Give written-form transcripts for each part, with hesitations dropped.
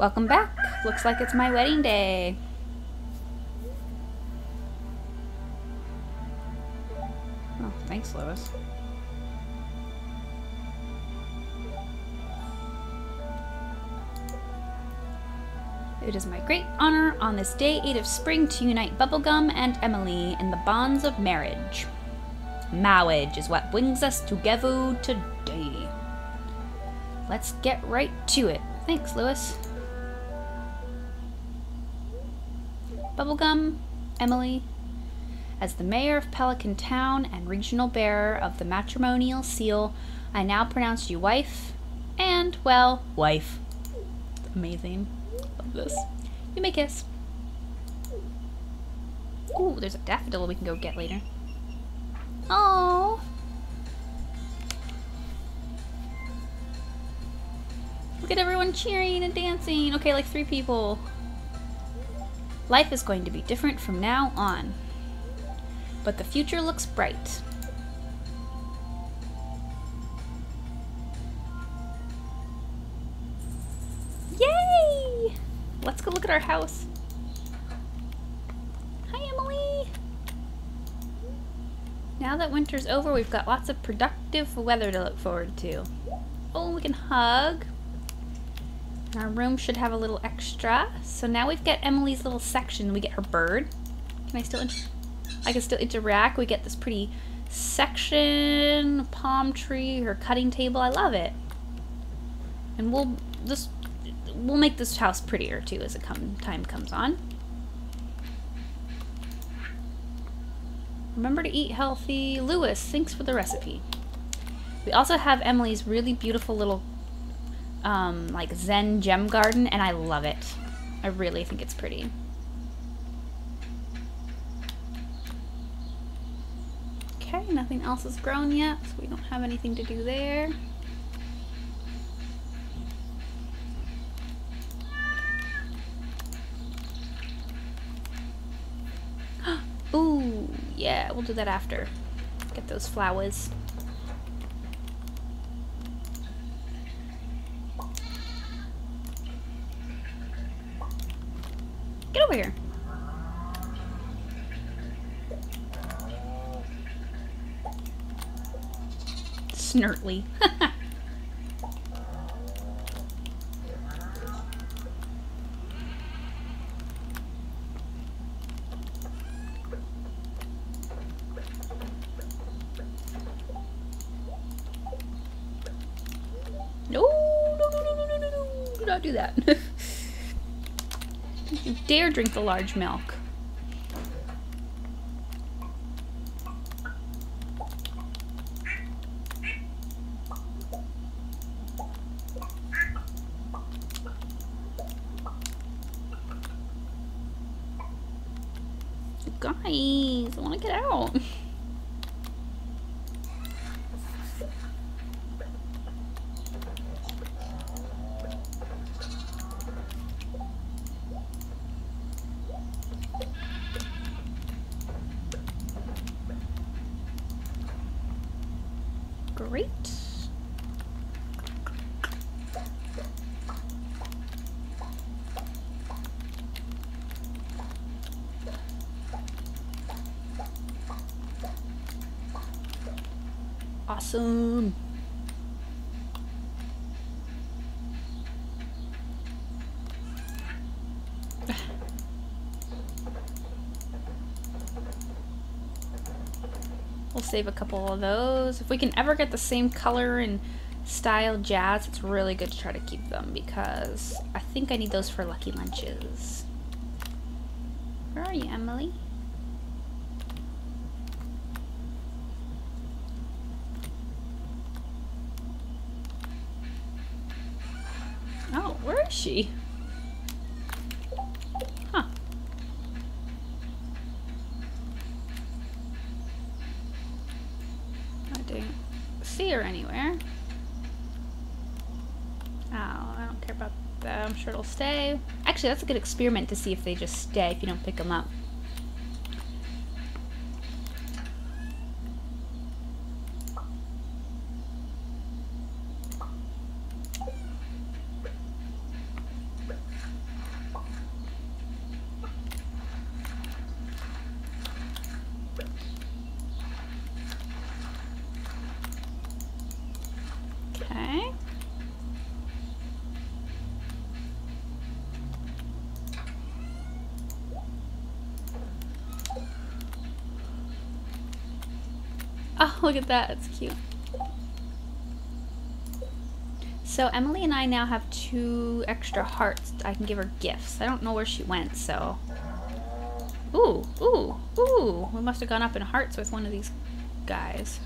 Welcome back. Looks like it's my wedding day. Oh, thanks, Lewis. It is my great honor on this day 8 of spring to unite Bubblegum and Emily in the bonds of marriage. Marriage is what brings us together today. Let's get right to it. Thanks, Lewis. Bubblegum, Emily, as the mayor of Pelican Town and regional bearer of the matrimonial seal, I now pronounce you wife and, well, wife. Amazing. Love this. You may kiss. Ooh, there's a daffodil we can go get later. Oh, look at everyone cheering and dancing. Okay, like 3 people. Life is going to be different from now on, but the future looks bright. Yay! Let's go look at our house. Hi, Emily! Now that winter's over, we've got lots of productive weather to look forward to. Oh, we can hug. Our room should have a little extra. So now we've got Emily's little section. We get her bird. Can I still? I can still interact. We get this pretty section, palm tree, her cutting table. I love it. And we'll make this house prettier too as time comes on. Remember to eat healthy. Lewis, thanks for the recipe. We also have Emily's really beautiful little like Zen gem garden, and I love it. I really think it's pretty. Okay, nothing else has grown yet, so we don't have anything to do there. Ooh, yeah, we'll do that after. Get those flowers. Get over here. Snortly. No, do not do that. You dare drink the large milk. You guys, I want to get out. Great. Awesome. We'll save a couple of those. If we can ever get the same color and style jazz, it's really good to try to keep them because I think I need those for Lucky Lunches. Where are you, Emily? Oh, where is she? Or anywhere. Oh, I don't care about that. I'm sure it'll stay. Actually, that's a good experiment to see if they just stay if you don't pick them up. Oh, look at that. That's cute. So Emily and I now have 2 extra hearts. I can give her gifts. I don't know where she went, so... Ooh, ooh, ooh. We must have gone up in hearts with one of these guys.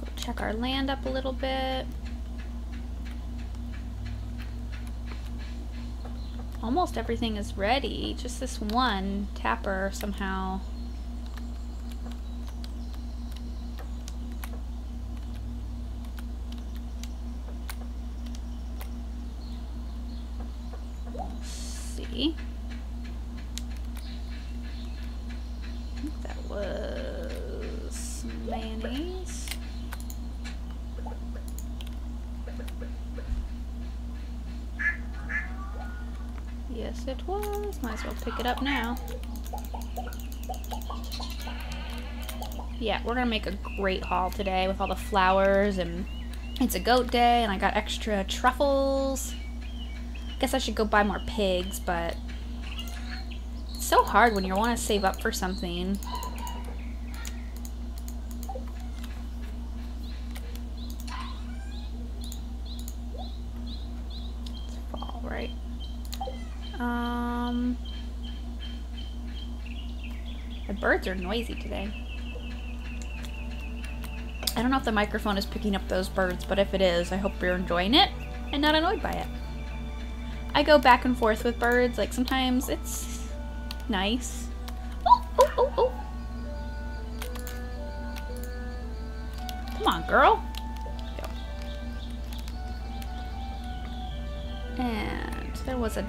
Go check our land up a little bit. Almost everything is ready. Just this one tapper somehow. Let's see. I think that was mayonnaise. Yes, it was. Might as well pick it up now. Yeah, we're gonna make a great haul today with all the flowers, and it's a goat day, and I got extra truffles. Guess I should go buy more pigs, but it's so hard when you want to save up for something. It's fall, right? The birds are noisy today. I don't know if the microphone is picking up those birds, but if it is, I hope you're enjoying it and not annoyed by it. I go back and forth with birds. Like, sometimes it's nice. Oh, oh, oh, oh. Come on, girl. Go. And there was a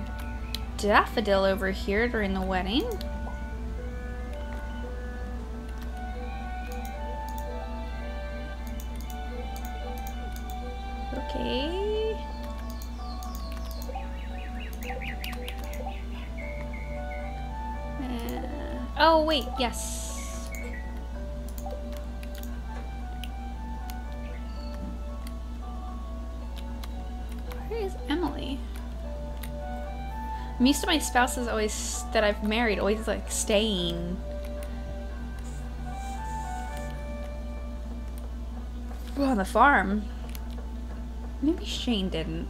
daffodil over here during the wedding. Okay. Oh wait, yes. Where is Emily? I'm used to my spouses always that I've married always like staying. Ooh, on the farm. Maybe Shane didn't.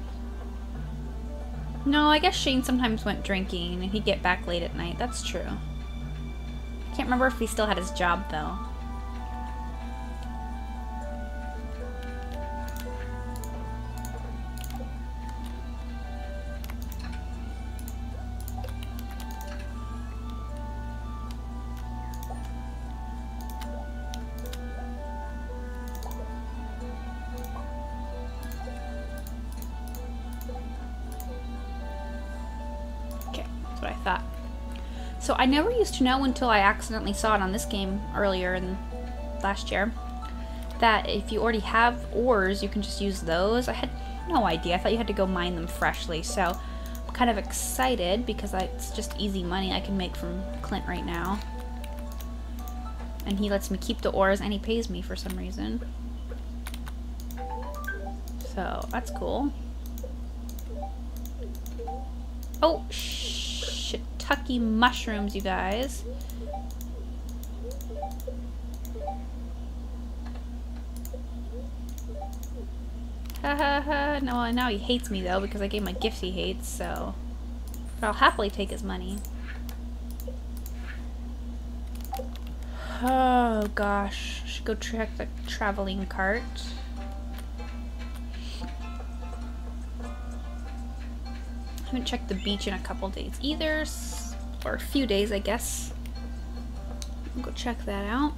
No, I guess Shane sometimes went drinking and he'd get back late at night. That's true. Can't remember if he still had his job though. Okay, that's what I thought. So I never used to know until I accidentally saw it on this game earlier in last year that if you already have ores, you can just use those. I had no idea. I thought you had to go mine them freshly. So I'm kind of excited because it's just easy money I can make from Clint right now. And he lets me keep the ores and he pays me for some reason. So that's cool. Oh, Tucky mushrooms, you guys. Ha ha ha. No, now he hates me though because I gave him a gift he hates, so. But I'll happily take his money. Oh gosh. I should go check the traveling cart. I haven't checked the beach in a couple days either, or a few days, I guess. I'll go check that out.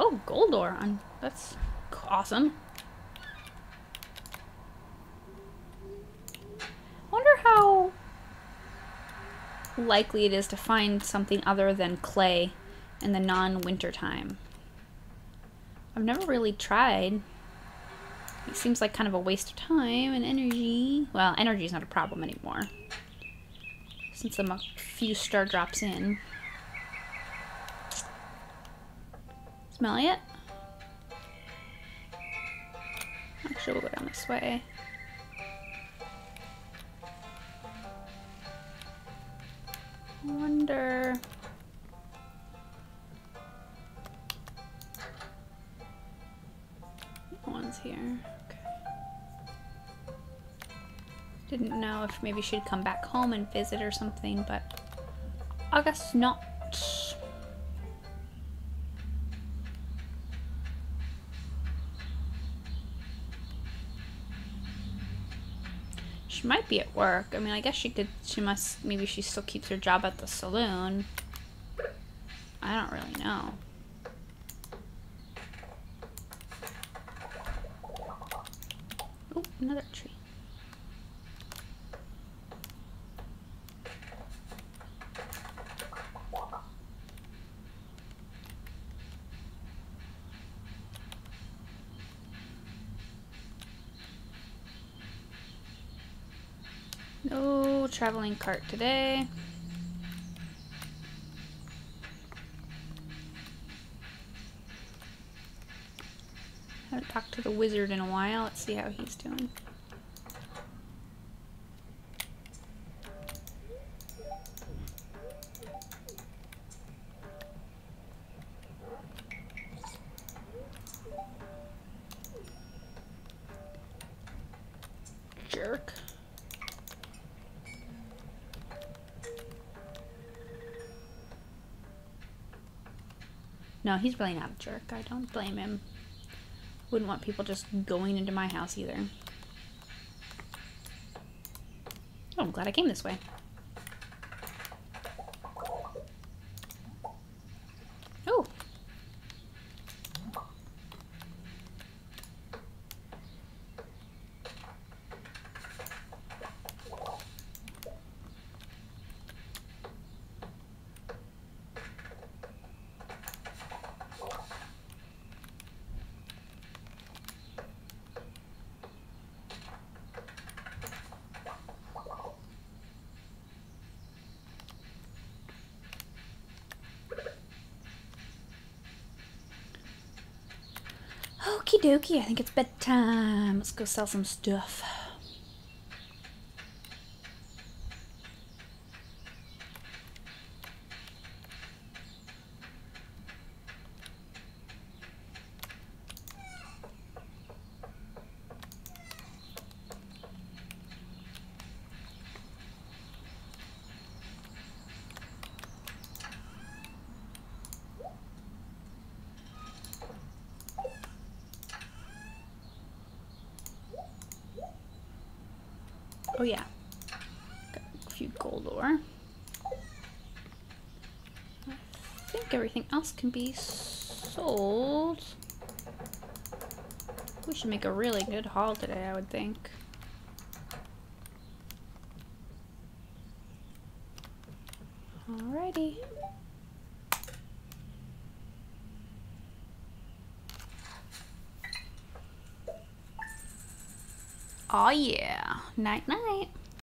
Oh, gold ore. That's awesome. I wonder how likely it is to find something other than clay in the non-winter time. I've never really tried. It seems like kind of a waste of time and energy. Well, energy is not a problem anymore, since I'm a few star drops in. Smell it? Actually, we'll go down this way. I wonder... That one's here. Okay. Didn't know if maybe she'd come back home and visit or something, but I guess not. She might be at work. I mean, I guess she could, she must, maybe she still keeps her job at the saloon. I don't really know. Oh, another tree. No traveling cart today. Haven't talked to the wizard in a while. Let's see how he's doing. Jerk. No, he's really not a jerk. I don't blame him. Wouldn't want people just going into my house either. Oh, I'm glad I came this way. Oh! Okie dokie, I think it's bedtime. Let's go sell some stuff. Oh yeah, got a few gold ore. I think everything else can be sold. We should make a really good haul today, I would think. Alrighty. Oh yeah, night night.